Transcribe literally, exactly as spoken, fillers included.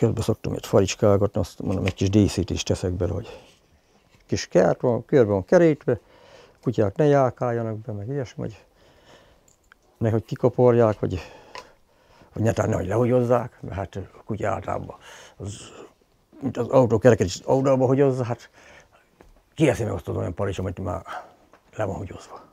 közben szoktam itt falicskálgatni, azt mondom, egy kis díszítést teszek bele, hogy kis kert van, körbe van kerítve, kutyák ne járkáljanak be, meg ilyesmi, hogy nehogy kikaporják, hogy, hogy netán nehogy lehogyozzák, mert hát a kutya általában az, mint az autókereket is oldalba hogyozza, hát kieszi meg azt az olyan paradicsom, amit már le van hogyozva.